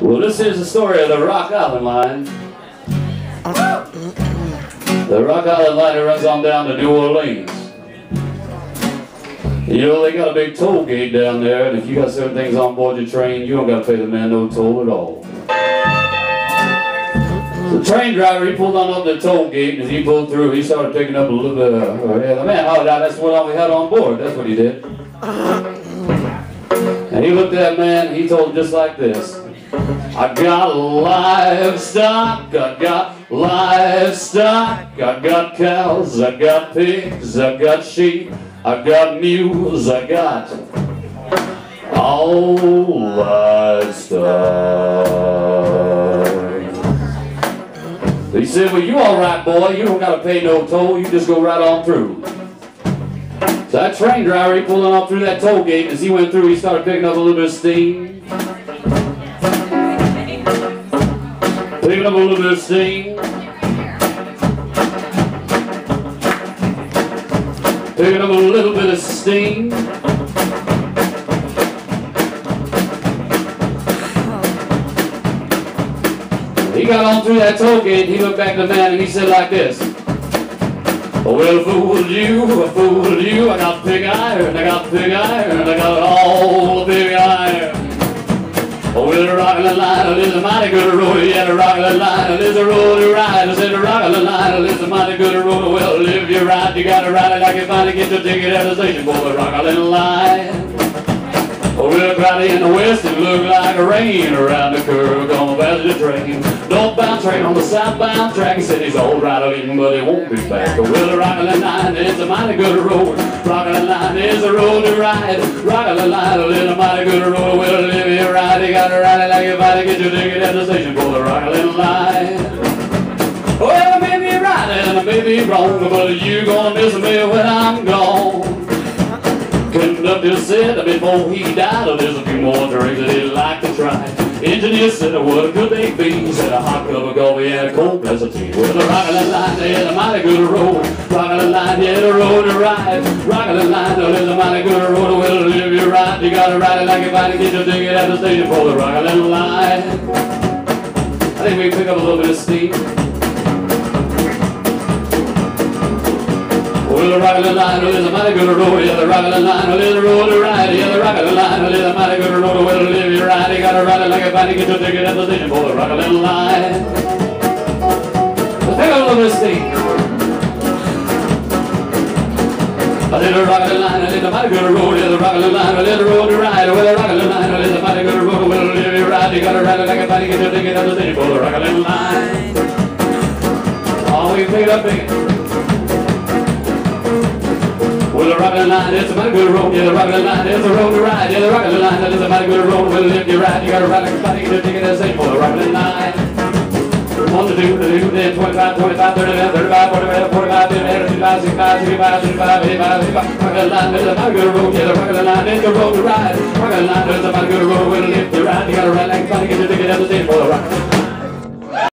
Well, this is the story of the Rock Island Line. The Rock Island Line runs on down to New Orleans. You know, they got a big toll gate down there, and if you got certain things on board your train, you don't got to pay the man no toll at all. The train driver, he pulled on up the toll gate, and as he pulled through, he started picking up a little bit of... Yeah, the man hollered out, that's what all we had on board. That's what he did. And he looked at that man, and he told him just like this. I got livestock, I got livestock, I got cows, I got pigs, I got sheep, I got mules, I got all livestock. He said, well, you all right, boy, you don't got to pay no toll, you just go right on through. So that train driver, he pulled on through that toll gate, and as he went through, he started picking up a little bit of steam. Picking up a little bit of steam. Picking up a little bit of steam. He got on through that toll gate, he looked back at the man and he said like this. Well, I fooled you, I fooled you. I got big iron, I got big iron, I got all big iron. Oh, well, the Rock Island Line is a mighty good road. Yeah, the Rock Island Line is a road to ride. I said the Rock Island Line is a mighty good road. Well, if you ride, you gotta ride it like you finally get your ticket at the station. Boy, the Rock Island Line. Oh, well, cloudy in the west, it looked like rain around the curve. Gonna pass the train, northbound train on the southbound track. He said he's all right of him, but he won't be back. Oh, well, the Rock Island Line is a mighty good road. Rock Island Line is a road to ride. Rock Island Line is a mighty good road. Well, if you ride, you gotta ride it like you finally get your ticket at the station. For the Rock Island Line. Well, I may be right and I may be wrong, but you gonna miss me when I'm gone. Conductor said before he died, oh, there's a few more drinks that he'd like to try. Engineer said, oh, what could they be? Said a hot cup of coffee and a cold glass of tea. Well, the Rock Island Line, there's a mighty good road. Rock Island Line, there's a road to ride. Rock Island Line, there's a mighty good road. Well, if you ride, you gotta ride it like if I get your ticket at the station for the Rock Island Line. I think we can pick up a little bit of steam. Well, the Rock Island Line is a mighty good road. Yeah, the Rock Island Line is a road to ride. Yeah, the Rock Island Line is a mighty good road. Well, if you ride, you gotta ride it like a body. Get your ticket at the station for the Rock Island Line. Let's pick up a little steam. I said the Rock Island Line is a mighty good road. Yeah, the Rock Island Line is a road to ride. Well, the Rock Island Line is a mighty good road. Well, if you ride, you gotta ride it like a body. Get your ticket at the station for the Rock Island Line. Oh, we can pick it up, pick it. Well, the Rock Island Line is a mighty good road. Yeah, the Rock Island Line is a road to ride. Yeah, the Rock Island Line is a mighty good road. Well, if you ride, you gotta ride like a body. Get your ticket at the station for the Rock Island Line. 1, 2, 3, 25, 25, 35, 35, 45, 45, 50, 55, 65, 65, 65, 85, 85. Rock Island Line is a mighty good road. Yeah, the Rock Island Line is a road to ride. Rock Island Line is a mighty good road. Well, if you ride, you gotta ride like a body. Get your ticket at the station for the Rock Island Line.